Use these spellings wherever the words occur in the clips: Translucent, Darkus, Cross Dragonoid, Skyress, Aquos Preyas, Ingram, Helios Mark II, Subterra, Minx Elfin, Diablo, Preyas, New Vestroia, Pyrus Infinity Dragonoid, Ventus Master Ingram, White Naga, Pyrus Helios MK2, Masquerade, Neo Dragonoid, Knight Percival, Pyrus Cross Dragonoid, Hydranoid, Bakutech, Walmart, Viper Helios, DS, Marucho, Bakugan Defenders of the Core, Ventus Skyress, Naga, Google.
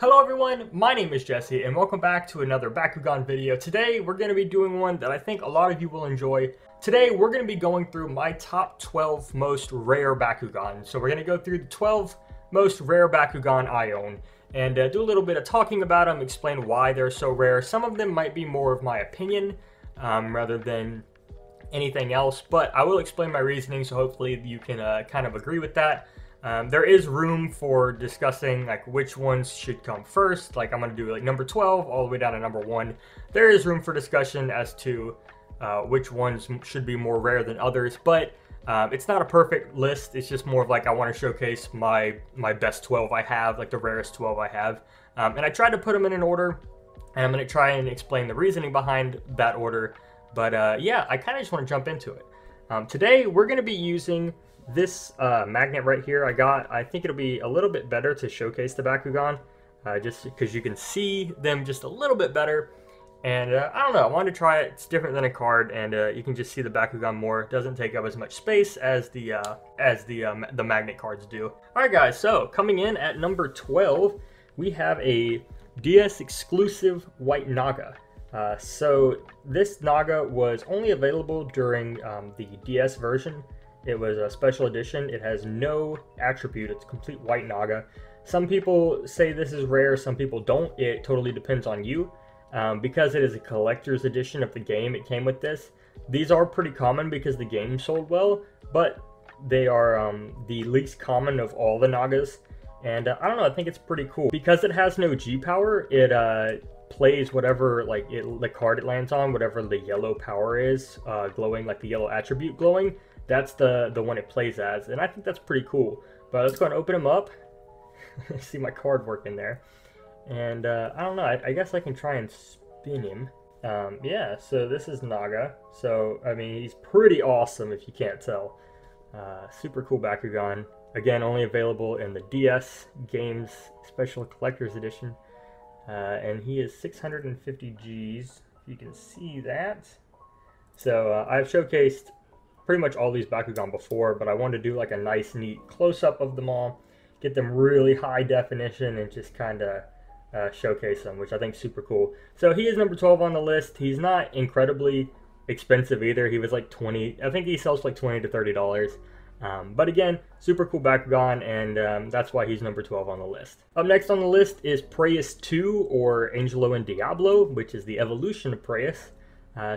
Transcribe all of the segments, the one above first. Hello everyone, my name is Jesse and welcome back to another Bakugan video. Today we're going to be doing one that I think a lot of you will enjoy. Today we're going to be going through my top 12 most rare Bakugan. So we're going to go through the 12 most rare Bakugan I own and do a little bit of talking about them, explain why they're so rare. Some of them might be more of my opinion rather than anything else, but I will explain my reasoning, so hopefully you can kind of agree with that. There is room for discussing like which ones should come first. Like I'm gonna do like number 12 all the way down to number 1. There is room for discussion as to which ones should be more rare than others, but it's not a perfect list. It's just more of like I want to showcase my best 12 I have, like the rarest 12 I have, and I tried to put them in an order, and I'm gonna try and explain the reasoning behind that order. But yeah, I kind of just want to jump into it. Today we're gonna be using this magnet right here I got. I think it'll be a little bit better to showcase the Bakugan, just because you can see them just a little bit better. And I don't know, I wanted to try it. It's different than a card, and you can just see the Bakugan more. It doesn't take up as much space as the magnet cards do. All right, guys. So coming in at number 12, we have a DS exclusive White Naga. So this Naga was only available during the DS version. It was a special edition. It has no attribute. It's a complete white Naga. Some people say this is rare. Some people don't. It totally depends on you. Because it is a collector's edition of the game, it came with this. These are pretty common because the game sold well, but they are the least common of all the Nagas. And I don't know, I think it's pretty cool. Because it has no G power, it plays whatever, like the card it lands on, whatever the yellow power is glowing, like the yellow attribute glowing. That's the one it plays as, and I think that's pretty cool. But let's go ahead and open them up. See my card work in there. And I don't know, I guess I can try and spin him. Yeah, so this is Naga. So, I mean, he's pretty awesome if you can't tell. Super cool Bakugan. Again, only available in the DS Games Special Collector's Edition. And he is 650 Gs, if you can see that. So, I've showcased pretty much all these Bakugan before, but I wanted to do like a nice neat close-up of them all, get them really high definition, and just kind of showcase them, which I think is super cool. So he is number 12 on the list. He's not incredibly expensive either. He was like 20, I think he sells for like $20 to $30. But again, super cool Bakugan, and that's why he's number 12 on the list. Up next on the list is Preyas 2, or Angelo and Diablo, which is the evolution of Preyas.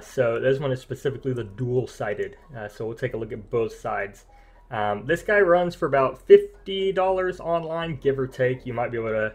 So this one is specifically the dual-sided, so we'll take a look at both sides. This guy runs for about $50 online, give or take. You might be able to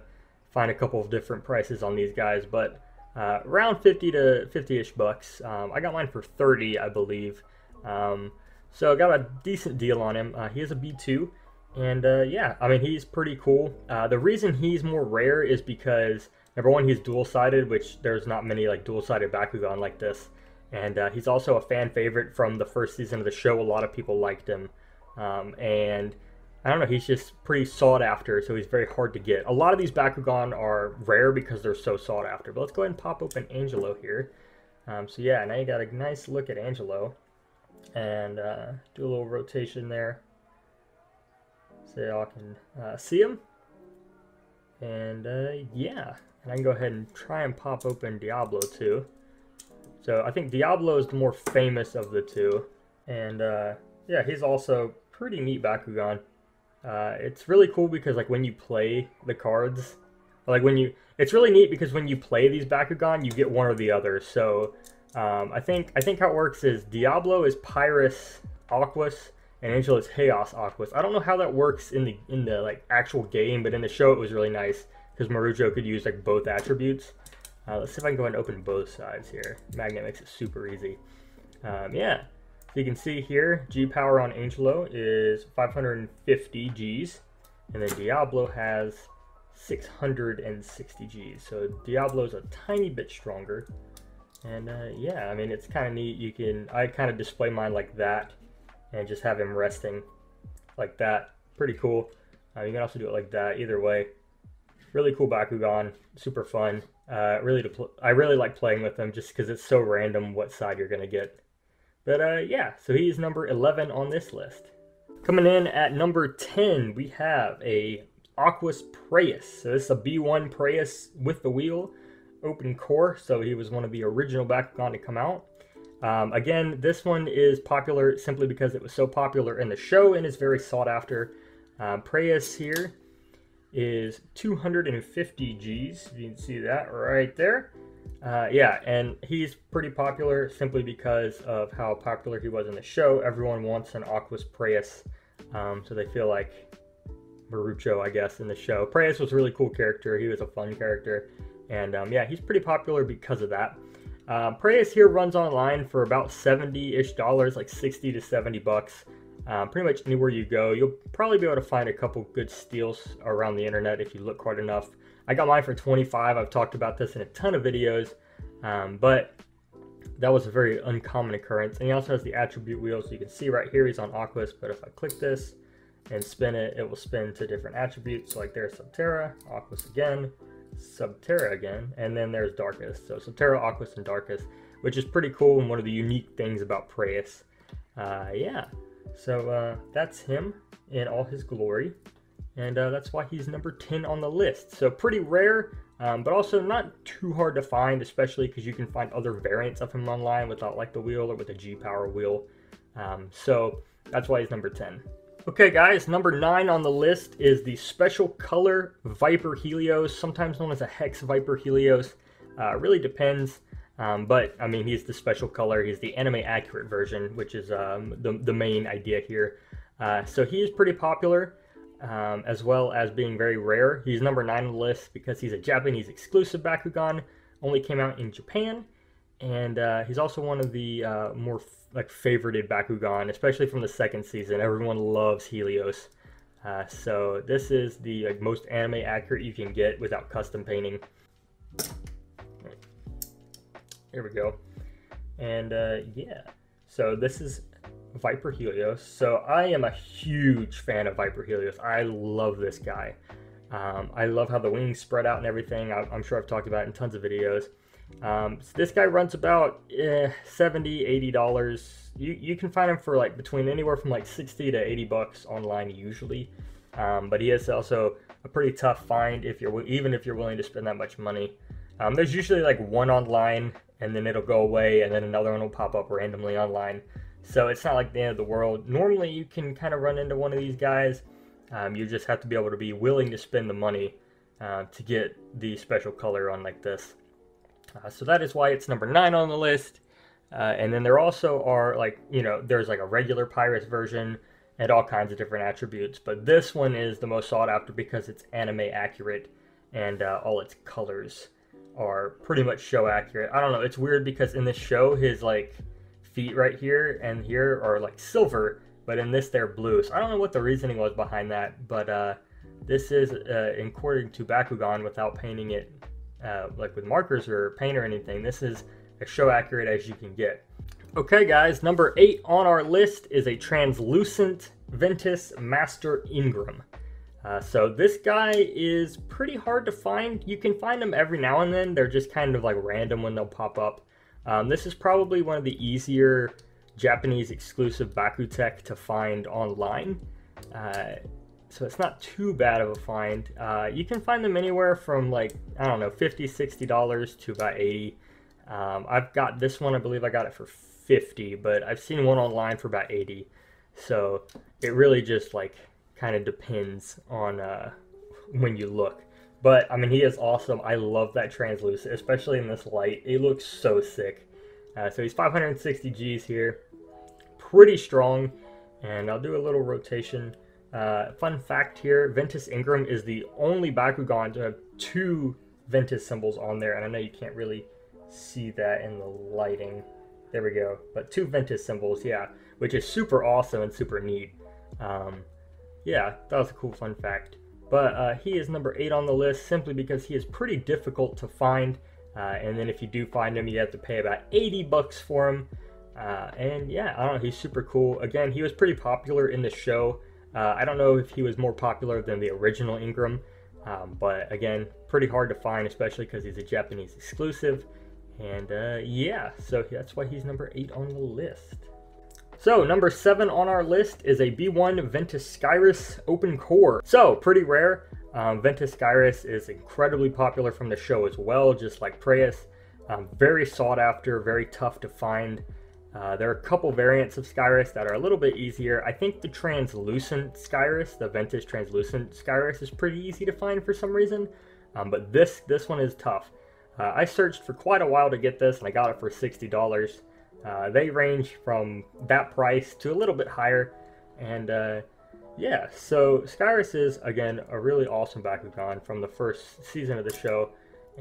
find a couple of different prices on these guys, but around 50 to 50-ish bucks. I got mine for 30, I believe. So I got a decent deal on him. He is a B2, and yeah, I mean, he's pretty cool. The reason he's more rare is because number one, he's dual-sided, which there's not many like dual-sided Bakugan like this. And he's also a fan favorite from the first season of the show. A lot of people liked him. And I don't know, he's just pretty sought after, so he's very hard to get. A lot of these Bakugan are rare because they're so sought after. But let's go ahead and pop open Angelo here. So yeah, now you got a nice look at Angelo. And do a little rotation there so y'all can see him. And yeah. I can go ahead and try and pop open Diablo 2. So I think Diablo is the more famous of the two. And yeah, he's also pretty neat Bakugan. It's really cool because like when you play the cards, like when you, it's really neat because when you play these Bakugan, you get one or the other. So I think how it works is Diablo is Pyrus Aquos and Angelo is Helios Aquos. I don't know how that works in the like actual game, but in the show it was really nice, because Marucho could use like both attributes. Let's see if I can go ahead and open both sides here. Magnet makes it super easy. Yeah, so you can see here, G power on Angelo is 550 Gs, and then Diablo has 660 Gs. So Diablo's a tiny bit stronger. And yeah, I mean, it's kind of neat. You can, I kind of display mine like that and just have him resting like that. Pretty cool. You can also do it like that, either way. Really cool Bakugan, super fun. I really like playing with them just because it's so random what side you're going to get. But yeah, so he's number 11 on this list. Coming in at number 10, we have a Aquos Preyas. So this is a B1 Preyas with the wheel, open core, so he was one of the original Bakugan to come out. Again, this one is popular simply because it was so popular in the show and is very sought after. Preyas here is 250 Gs. You can see that right there. Yeah, and he's pretty popular simply because of how popular he was in the show. Everyone wants an Aquos Preyas, so they feel like Marucho, I guess, in the show. Preyas was a really cool character. He was a fun character, and yeah, he's pretty popular because of that. Preyas here runs online for about $70-ish, like 60 to 70 bucks. Pretty much anywhere you go, you'll probably be able to find a couple good steals around the internet if you look hard enough. I got mine for 25. I've talked about this in a ton of videos, but that was a very uncommon occurrence. And he also has the attribute wheel, so you can see right here he's on Aquos, but if I click this and spin it, it will spin to different attributes. So like there's Subterra, Aquos again, Subterra again, and then there's Darkus. So Subterra, Aquos, and Darkus, which is pretty cool and one of the unique things about Preyas. Yeah, so that's him in all his glory, and that's why he's number 10 on the list. So pretty rare, but also not too hard to find, especially because you can find other variants of him online without like the wheel or with the G-Power wheel. So that's why he's number 10. Okay guys, number 9 on the list is the special color Viper Helios, sometimes known as a Hex Viper Helios. Really depends, but I mean, he's the special color. He's the anime accurate version, which is the main idea here. So he is pretty popular, as well as being very rare. He's number 9 on the list because he's a Japanese exclusive Bakugan, only came out in Japan. And he's also one of the more like favorited Bakugan, especially from the second season. Everyone loves Helios. So this is the most anime accurate you can get without custom painting. Here we go. And yeah, so this is Viper Helios. So I am a huge fan of Viper Helios. I love this guy. I love how the wings spread out and everything. I'm sure I've talked about it in tons of videos. So this guy runs about $70-$80. You can find him for like between anywhere from like 60 to 80 bucks online usually, but he is also a pretty tough find if you're willing to spend that much money. There's usually like one online and then it'll go away and then another one will pop up randomly online, so it's not like the end of the world. Normally you can kind of run into one of these guys. You just have to be able to be willing to spend the money to get the special color on like this. So that is why it's number 9 on the list. And then there also are like, you know, there's like a regular Pyrus version and all kinds of different attributes. But this one is the most sought after because it's anime accurate and all its colors are pretty much show accurate. I don't know, it's weird because in this show his like feet right here and here are like silver, but in this they're blue. So I don't know what the reasoning was behind that, but this is according to Bakugan without painting it. Like with markers or paint or anything, this is as show accurate as you can get. Okay guys, number 8 on our list is a translucent Ventus Master Ingram. So this guy is pretty hard to find. You can find them every now and then. They're just kind of like random when they'll pop up. This is probably one of the easier Japanese exclusive Bakutech to find online. So it's not too bad of a find. You can find them anywhere from like, I don't know, $50-$60 to about $80. I've got this one, I believe I got it for $50, but I've seen one online for about $80. So it really just like kind of depends on when you look. But I mean, he is awesome. I love that translucent, especially in this light. It looks so sick. So he's 560 Gs here, pretty strong. And I'll do a little rotation. Fun fact here, Ventus Ingram is the only Bakugan to have 2 Ventus symbols on there, and I know you can't really see that in the lighting. There we go, but 2 Ventus symbols, yeah, which is super awesome and super neat. Yeah, that was a cool fun fact. But he is number 8 on the list simply because he is pretty difficult to find, and then if you do find him, you have to pay about 80 bucks for him. And yeah, I don't know, he's super cool. Again, he was pretty popular in the show. I don't know if he was more popular than the original Ingram, but again, pretty hard to find, especially because he's a Japanese exclusive. And yeah, so that's why he's number 8 on the list. So number 7 on our list is a B1 Ventus Skyress open core. So pretty rare. Ventus Skyress is incredibly popular from the show as well, just like Preyas. Very sought after, very tough to find. There are a couple variants of Skyress that are a little bit easier. I think the Translucent Skyress, the Ventus Translucent Skyress, is pretty easy to find for some reason, but this one is tough. I searched for quite a while to get this, and I got it for $60. They range from that price to a little bit higher, and yeah, so Skyress is, again, a really awesome Bakugan from the first season of the show,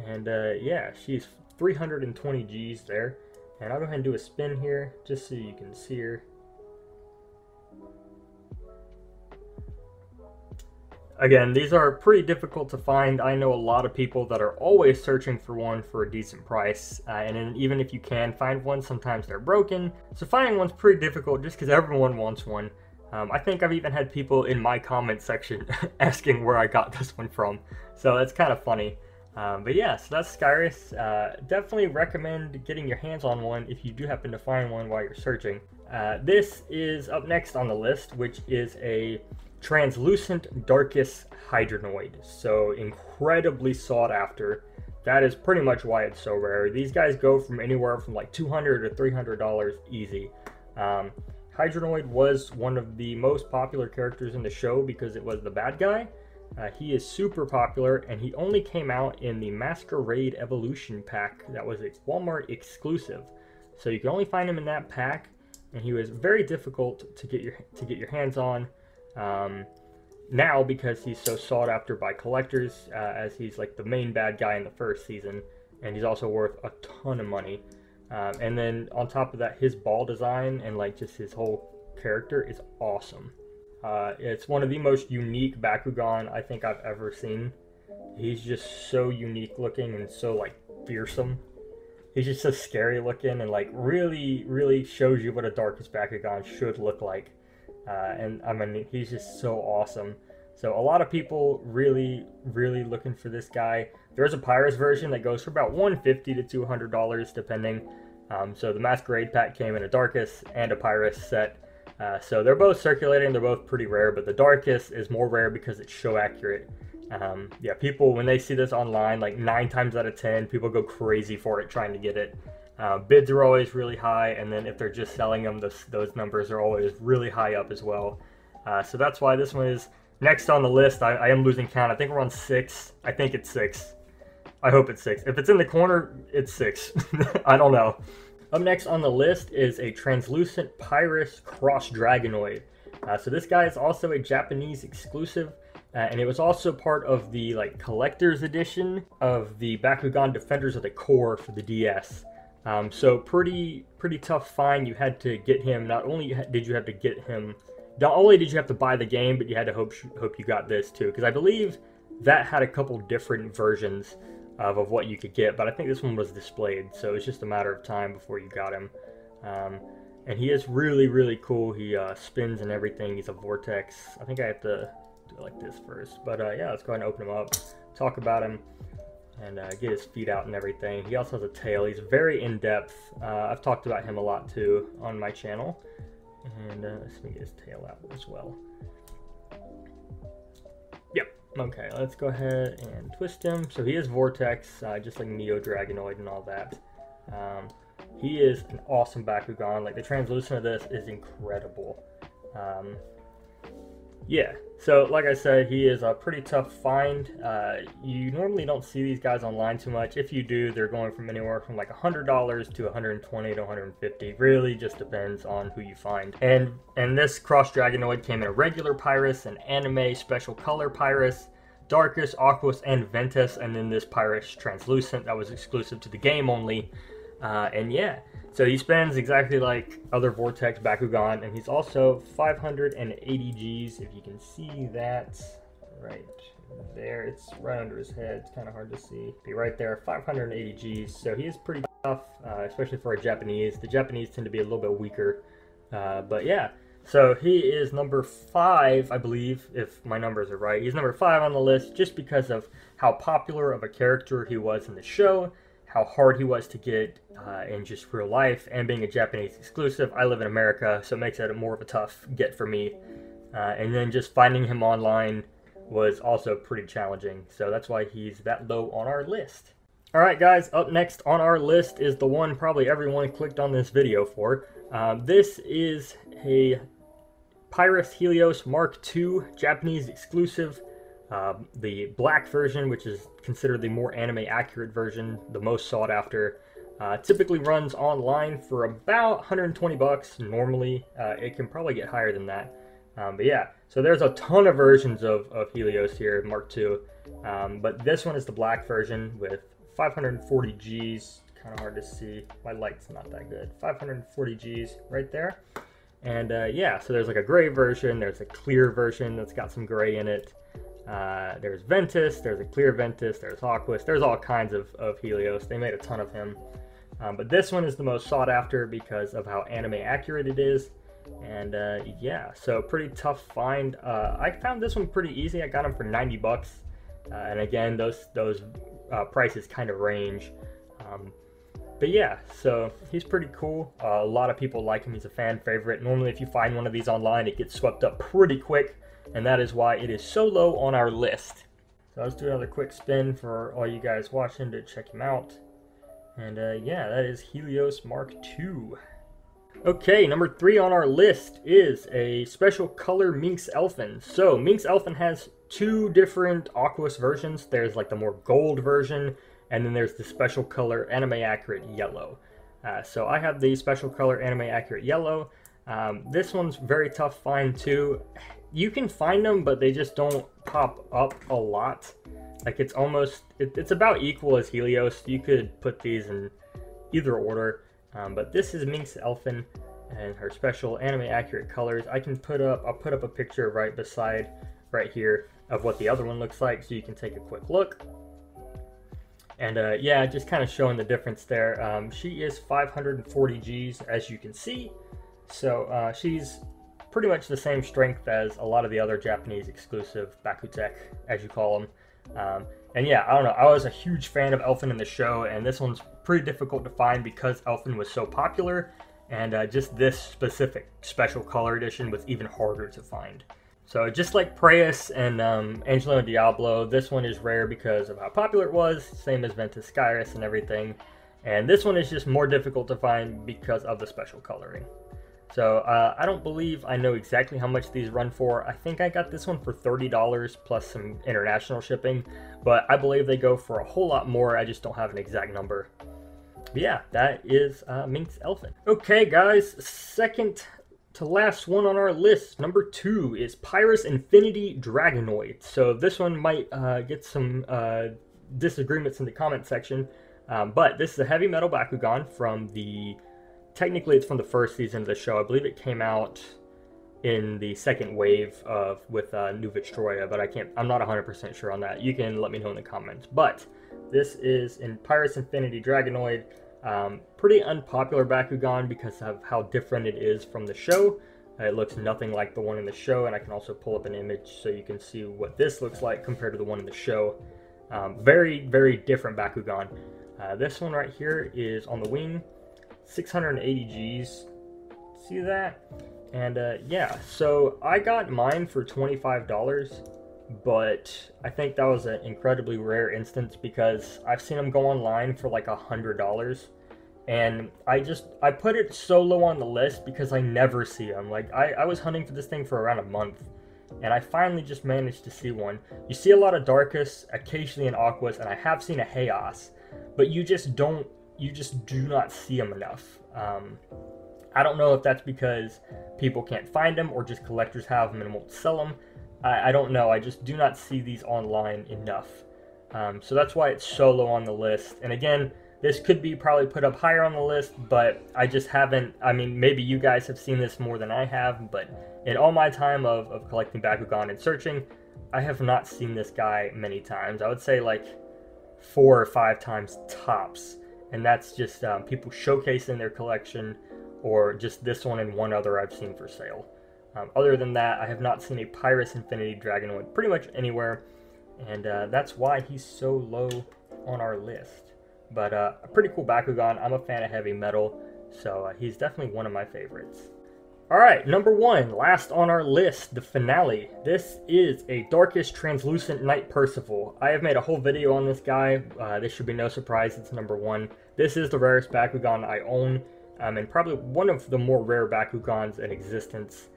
and yeah, she's 320 G's there. And I'll go ahead and do a spin here, just so you can see her. Again, these are pretty difficult to find. I know a lot of people that are always searching for one for a decent price. And then even if you can find one, sometimes they're broken. So finding one's pretty difficult just because everyone wants one. I think I've even had people in my comment section asking where I got this one from. So that's kind of funny. But yeah, so that's Skyress. Definitely recommend getting your hands on one if you do happen to find one while you're searching. This is up next on the list, which is a Translucent Darkus Hydranoid. So incredibly sought after. That is pretty much why it's so rare. These guys go from anywhere from like $200 to $300 easy. Hydranoid was one of the most popular characters in the show because it was the bad guy. He is super popular, and he only came out in the Masquerade Evolution pack that was a Walmart exclusive. So you can only find him in that pack, and he was very difficult to get your hands on. Now, because he's so sought after by collectors, as he's like the main bad guy in the first season, and he's also worth a ton of money. And then on top of that, his ball design and like just his whole character is awesome. It's one of the most unique Bakugan I think I've ever seen. He's just so unique looking and so like fearsome. He's just so scary looking and like really shows you what a Darkus Bakugan should look like. And I mean, he's just so awesome. So a lot of people really looking for this guy. There's a Pyrus version that goes for about $150 to $200 depending. So the Masquerade pack came in a Darkus and a Pyrus set. So they're both circulating, they're both pretty rare, but the Darkus is more rare because it's show accurate. Yeah, people, when they see this online, like 9 times out of 10, people go crazy for it trying to get it. Bids are always really high, and then if they're just selling them, those numbers are always really high up as well. So that's why this one is next on the list. I am losing count. I think we're on 6. I think it's 6. I hope it's 6. If it's in the corner, it's 6. I don't know. Up next on the list is a Translucent Pyrus Cross Dragonoid. So this guy is also a Japanese exclusive, and it was also part of the like collector's edition of the Bakugan Defenders of the Core for the DS. So pretty tough find. You had to get him. Not only did you have to get him, not only did you have to buy the game, but you had to hope you got this too, because I believe that had a couple different versions of what you could get, but I think this one was displayed, so it's just a matter of time before you got him. And he is really cool. He spins and everything. He's a vortex. I think I have to do it like this first, but yeah, let's go ahead and open him up, talk about him, and get his feet out and everything. He also has a tail. He's very in-depth. I've talked about him a lot too on my channel, and let me get his tail out as well. Okay, let's go ahead and twist him. So he is vortex, just like Neo Dragonoid and all that. He is an awesome Bakugan. Like the translucent of this is incredible. Yeah, so like I said, he is a pretty tough find. You normally don't see these guys online too much. If you do, they're going from anywhere from like $100 to $120 to $150. Really just depends on who you find. And this Cross Dragonoid came in a regular Pyrus, an anime special color Pyrus, Darkus, Aquos, and Ventus, and then this Pyrus Translucent that was exclusive to the game only. And yeah, so he spins exactly like other Vortex Bakugan, and he's also 580 G's, if you can see that right there. It's right under his head. It's kind of hard to see. Be right there, 580 G's. So he is pretty tough, especially for a Japanese. The Japanese tend to be a little bit weaker, but yeah. So he is number 5, I believe, if my numbers are right. He's number 5 on the list just because of how popular of a character he was in the show, how hard he was to get in just real life, and being a Japanese exclusive. I live in America, so it makes it more of a tough get for me. And then just finding him online was also pretty challenging. So that's why he's that low on our list. Alright guys, up next on our list is the one probably everyone clicked on this video for. This is a Pyrus Helios Mark II, Japanese exclusive. The black version, which is considered the more anime accurate version, the most sought after. Typically runs online for about 120 bucks normally. It can probably get higher than that. But yeah, so there's a ton of versions of Helios here, Mark II. But this one is the black version with 540 Gs. Kind of hard to see. My light's not that good. 540 Gs right there. And yeah, so there's like a gray version. There's a clear version that's got some gray in it. There's Ventus, there's a clear Ventus, there's Aquos, there's all kinds of Helios. They made a ton of him. But this one is the most sought after because of how anime accurate it is. And yeah, so pretty tough find. I found this one pretty easy. I got him for 90 bucks. And again, those prices kind of range. But yeah, so he's pretty cool. A lot of people like him. He's a fan favorite. Normally, if you find one of these online, it gets swept up pretty quick. And that is why it is so low on our list. So let's do another quick spin for all you guys watching to check him out. And yeah, that is Helios Mark II. Okay, number 3 on our list is a special color Minx Elfin. So Minx Elfin has two different Aquos versions. There's like the more gold version, and then there's the special color anime accurate yellow. So I have the special color anime accurate yellow. This one's very tough find too. You can find them, but they just don't pop up a lot. Like it's almost, it's about equal as Helios. You could put these in either order, but this is Minx Elfin and her special anime accurate colors. I can put up, I'll put up a picture right beside, right here, of what the other one looks like, so you can take a quick look. And yeah, just kind of showing the difference there. She is 540 Gs, as you can see. So she's pretty much the same strength as a lot of the other Japanese exclusive Bakutech, as you call them. And yeah, I don't know, I was a huge fan of Elfin in the show, and this one's pretty difficult to find because Elfin was so popular, and just this specific special color edition was even harder to find. So just like Preyas and Angelo and Diablo, this one is rare because of how popular it was, same as Ventus Skyress and everything. And this one is just more difficult to find because of the special coloring. So I don't believe I know exactly how much these run for. I think I got this one for $30 plus some international shipping, but I believe they go for a whole lot more. I just don't have an exact number. But yeah, that is Minx Elfin. Okay guys, second to last one on our list, number 2 is Pyrus Infinity Dragonoid. So this one might get some disagreements in the comment section, but this is a heavy metal Bakugan from the... Technically, it's from the first season of the show. I believe it came out in the second wave of with New Vestroia, but I can't. I'm not 100% sure on that. You can let me know in the comments. But this is in Pyrus Infinity Dragonoid. Pretty unpopular Bakugan because of how different it is from the show. It looks nothing like the one in the show, and I can also pull up an image so you can see what this looks like compared to the one in the show. Very, very different Bakugan. This one right here is on the wing. 680 Gs, see that? And yeah, so I got mine for $25, but I think that was an incredibly rare instance because I've seen them go online for like $100, and I put it so low on the list because I never see them. Like I was hunting for this thing for around a month, and I finally just managed to see one. You see a lot of Darkus, occasionally an Aquos, and I have seen a Helios, but you just do not see them enough. I don't know if that's because people can't find them or just collectors have them and won't sell them. I don't know, I just do not see these online enough. So that's why it's so low on the list. And again, this could be probably put up higher on the list, but I just haven't. I mean, maybe you guys have seen this more than I have, but in all my time of collecting Bakugan and searching, I have not seen this guy many times. I would say like 4 or 5 times tops. And that's just people showcasing their collection, or just this one and one other I've seen for sale. Other than that, I have not seen a Pyrus Infinity Dragonoid pretty much anywhere, and that's why he's so low on our list. But a pretty cool Bakugan. I'm a fan of heavy metal, so he's definitely one of my favorites. Alright, number one, last on our list, the finale. This is a Darkus Translucent Knight Percival. I have made a whole video on this guy. This should be no surprise, it's number one. This is the rarest Bakugan I own, and probably one of the more rare Bakugans in existence.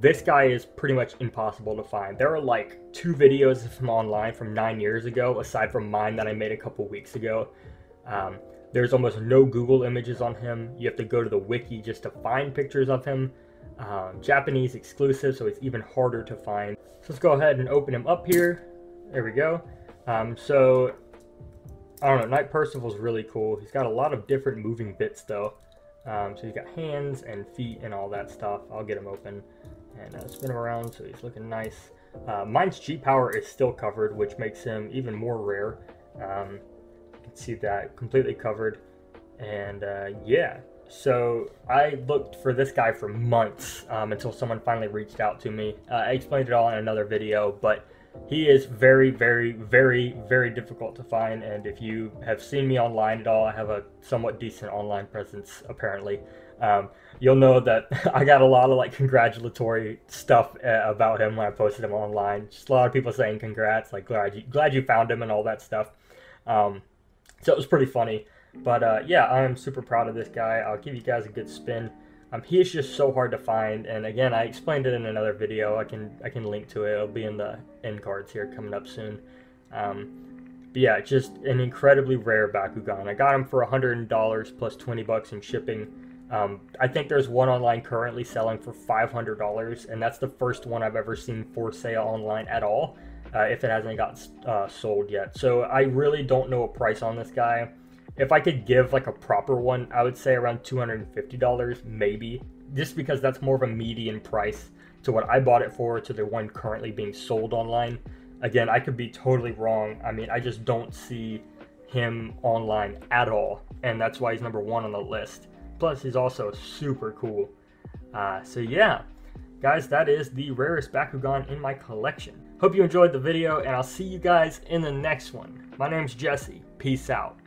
This guy is pretty much impossible to find. There are like two videos of him online from 9 years ago, aside from mine that I made a couple weeks ago. There's almost no Google images on him. You have to go to the wiki just to find pictures of him. Japanese exclusive, so it's even harder to find. So let's go ahead and open him up here. There we go. So, I don't know, Knight Percival's really cool. He's got a lot of different moving bits though. So he's got hands and feet and all that stuff. I'll get him open and spin him around so he's looking nice. Mine's G-Power is still covered, which makes him even more rare. See that completely covered, and yeah, so I looked for this guy for months until someone finally reached out to me. I explained it all in another video, but he is very, very, very, very difficult to find, and if you have seen me online at all, I have a somewhat decent online presence apparently. You'll know that I got a lot of like congratulatory stuff about him when I posted him online. Just a lot of people saying congrats, like glad you found him and all that stuff. So it was pretty funny, but yeah, I am super proud of this guy. I'll give you guys a good spin. He is just so hard to find, and again, I explained it in another video. I can link to it. It'll be in the end cards here coming up soon. But yeah, just an incredibly rare Bakugan. I got him for $100 plus 20 bucks in shipping. I think there's one online currently selling for $500, and that's the first one I've ever seen for sale online at all. If it hasn't got sold yet. So I really don't know a price on this guy. If I could give like a proper one, I would say around $250 maybe, just because that's more of a median price to what I bought it for, to the one currently being sold online. Again, I could be totally wrong. I mean, I just don't see him online at all, and that's why he's number one on the list. Plus he's also super cool. So yeah, guys, that is the rarest Bakugan in my collection. Hope you enjoyed the video, and I'll see you guys in the next one. My name's Jesse. Peace out.